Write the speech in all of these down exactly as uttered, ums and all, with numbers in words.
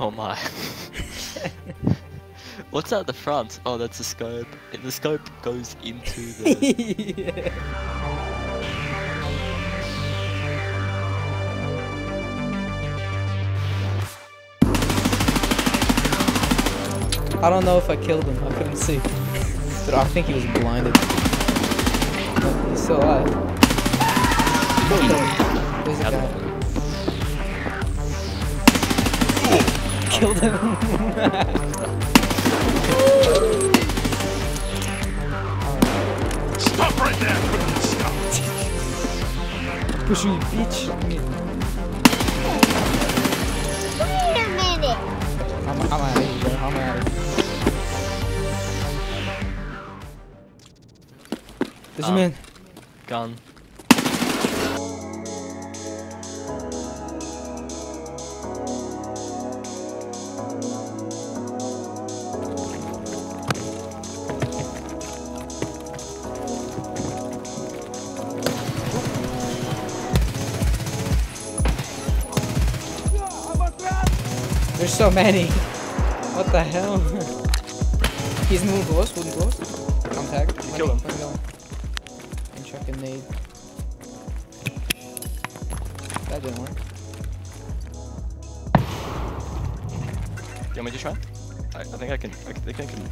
Oh my. What's at the front? Oh, that's the scope. The scope goes into the... yeah. I don't know if I killed him, I couldn't see. But I think he was blinded. He's still alive. There's a guy. Killed him. Stop right there! Stop! Push you, bitch! Wait a minute! I'm, I'm out of here, bro. I'm out of here. There's um, a man. Gun. There's so many. What the hell? He's moving close, moving close. I'm tagged. You kill him. Grenade. That didn't work. You want me to try? I, I think I can. I think I can.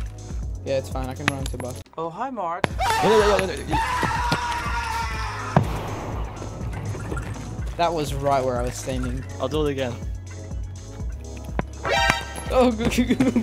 Yeah, it's fine. I can run to buff. Oh, hi, Mark. No, no, no, no, no, no. That was right where I was standing. I'll do it again. Oh, good, good, good.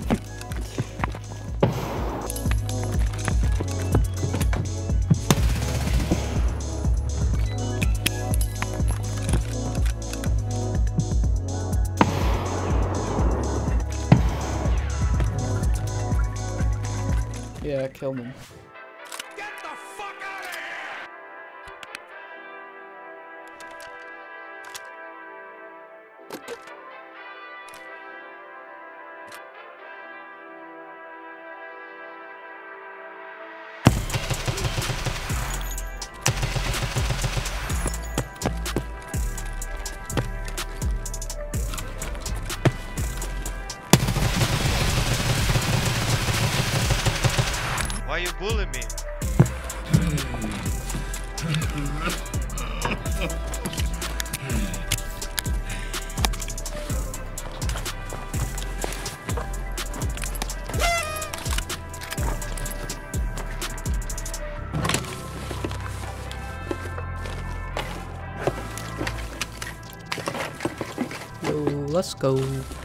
Yeah, kill me. Get the fuck out of here! Why you bullying me? Yo, let's go.